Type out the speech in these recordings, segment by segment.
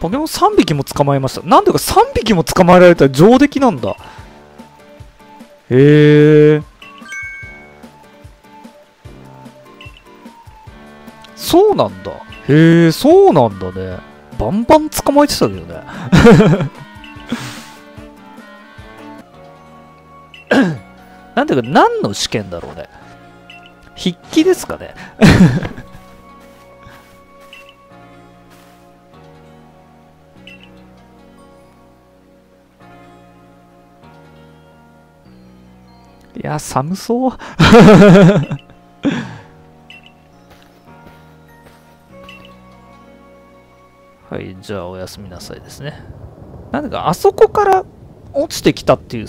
ポケモン3匹も捕まえました。なんでか3匹も捕まえられたら上出来なんだ。へえ、そうなんだ。へえ、そうなんだね。バンバン捕まえてたけどね。なんていうか、何の試験だろうね。筆記ですかね。いや、寒そう。はい、じゃあおやすみなさいですね。なんだかあそこから落ちてきたっていう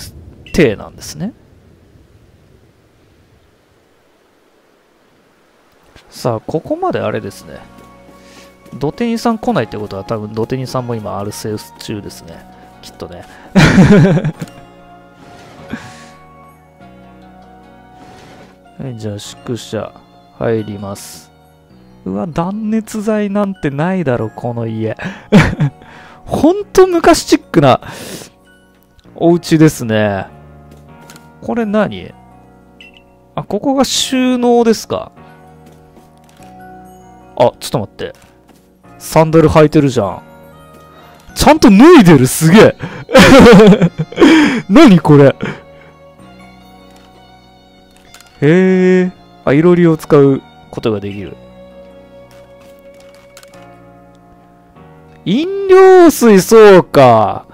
体なんですね。さあ、ここまであれですね。ドテニさん来ないってことは、多分ドテニさんも今アルセウス中ですね。きっとね。はい、じゃあ宿舎入ります。うわ、断熱材なんてないだろ、この家。ほんと昔チックなお家ですね。これ何？あ、ここが収納ですか。あ、ちょっと待って。サンダル履いてるじゃん。ちゃんと脱いでる、すげえ。何これ。へえ。あ、いろりを使うことができる。飲料水、そうか。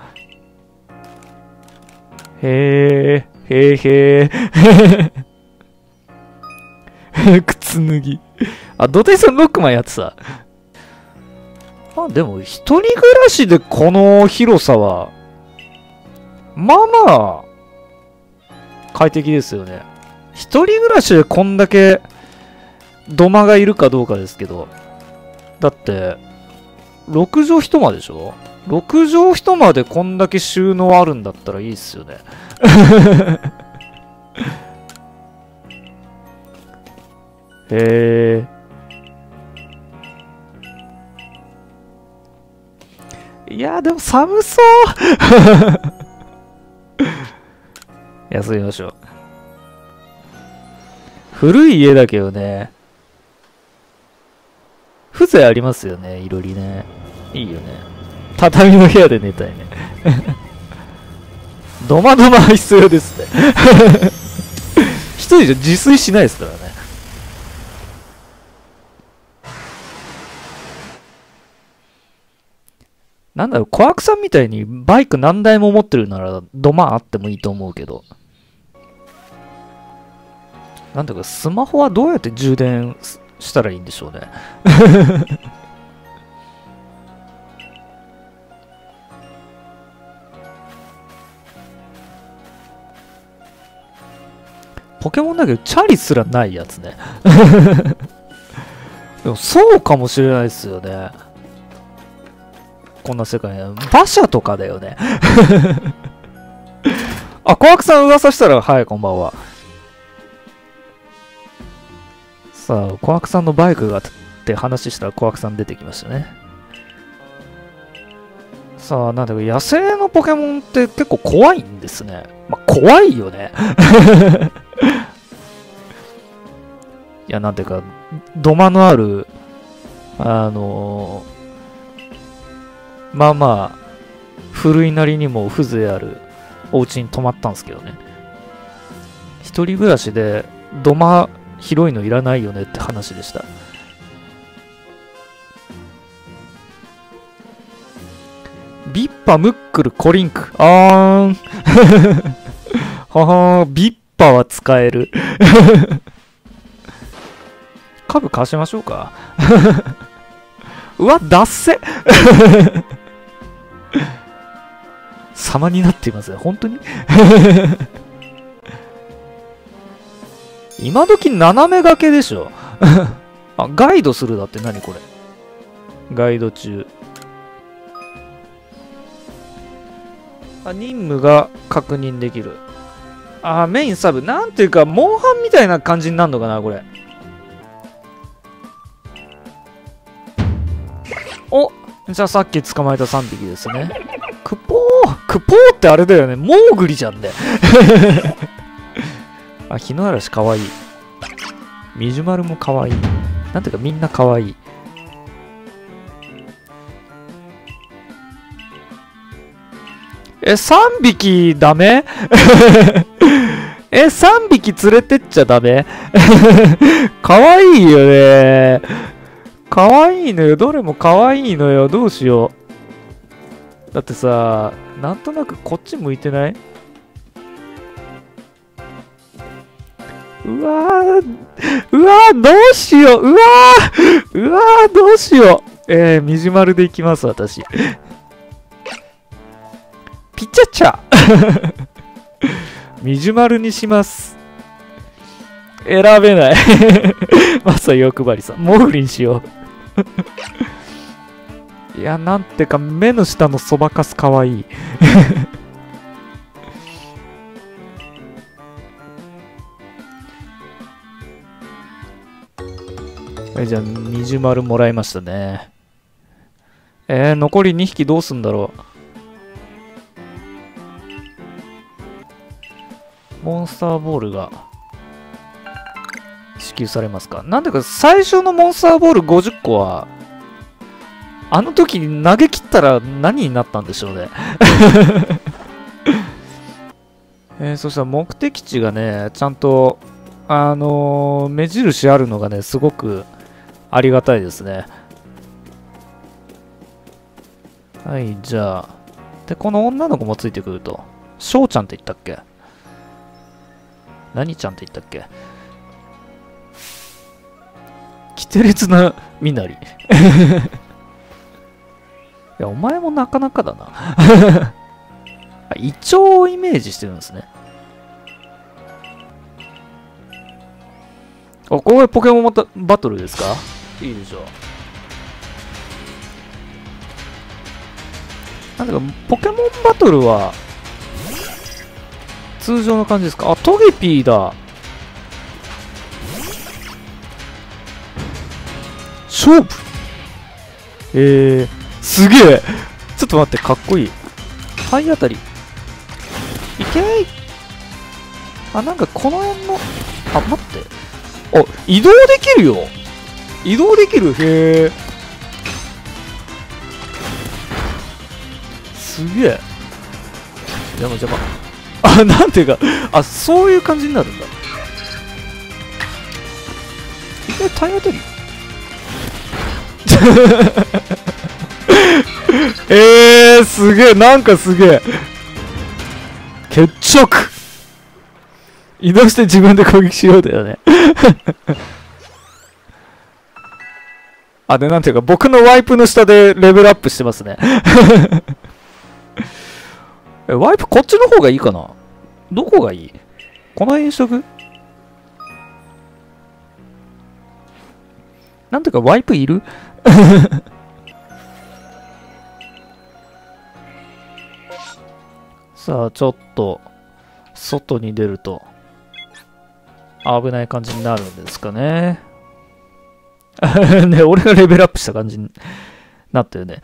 へえ、へえへえ。靴脱ぎ。あ、土手さんロックマンやってた。まあでも、一人暮らしでこの広さは、まあまあ、快適ですよね。一人暮らしでこんだけ、土間がいるかどうかですけど。だって、6畳一間でしょ ?6 畳一間でこんだけ収納あるんだったらいいっすよね。へえ。いやー、でも寒そう。休みましょう。古い家だけどね。風情ありますよね、いろりね。いいよね。畳の部屋で寝たいね。ドマドマは必要ですね。一人じゃ自炊しないですからね。なんだろう、小悪さんみたいにバイク何台も持ってるならドマあってもいいと思うけど。なんだかスマホはどうやって充電したらいいんでしょうね。ポケモンだけどチャリすらないやつね。でもそうかもしれないですよね。こんな世界ね、馬車とかだよね。あ、小悪さん噂したら、はい、こんばんは。さあ、小悪さんのバイクがって話したら小悪さん出てきましたね。さあ、なんだか野生のポケモンって結構怖いんですね。まあ、怖いよね。いや、なんていうか、土間のある、まあまあ、古いなりにも風情あるお家に泊まったんですけどね。一人暮らしで土間、広いのいらないよねって話でした。ビッパムックルコリンク、あーん。ははー、ビッパは使える。家具貸しましょうか。うわ、だっせ。様になっていますね、本当に。今時斜め掛けでしょ。あ、ガイドするだって。何これ、ガイド中。あ、任務が確認できる。あ、メインサブ、なんていうかモンハンみたいな感じになるのかなこれ。お、じゃあさっき捕まえた3匹ですね。クポーってあれだよね。モーグリじゃんね。あ、ヒノアラシかわいい。ミジュマルもかわいい。なんていうかみんなかわいい。3匹ダメ？3匹連れてっちゃダメ？かわいいよね。かわいいのよ。どれもかわいいのよ。どうしよう。だってさ、なんとなくこっち向いてない？うわーどうしよう。うわーどうしよう。みじまるでいきます、私。ピチャチャみじゅまるにします。選べない。まさ欲張りさん。モグリにしよう。いや、なんてか、目の下のそばかすかわいい。じゃあ、みじゅまるもらいましたね。残り2匹どうすんだろう。モンスターボールが支給されますか。なんでか最初のモンスターボール50個はあの時に投げ切ったら何になったんでしょうねそしたら目的地がねちゃんと目印あるのがねすごくありがたいですね。はい、じゃあでこの女の子もついてくるとしょうちゃんって言ったっけ、何ちゃんって言ったっけ、キテレツなみなりいやお前もなかなかだなイチョウをイメージしてるんですね。お、これポケモンバトルですか。いいでしょう。なんだかポケモンバトルは通常の感じですか。あ、トゲピーだ。勝負。すげえ。ちょっと待って、かっこいい。体当たり。いけない。あ、なんかこの辺の。あ、待って。あ、移動できるよ。移動できる。へえ。すげえ。邪魔邪魔。あ、なんていうか、あ、そういう感じになるんだ。体当たりすげえ、なんかすげえ。決着。移動して自分で攻撃しようだよねあ、で、なんていうか、僕のワイプの下でレベルアップしてますねワイプこっちの方がいいかな。どこがいい？この辺にしとく？なんていうかワイプいるさあちょっと外に出ると危ない感じになるんですかねね、俺がレベルアップした感じになったよね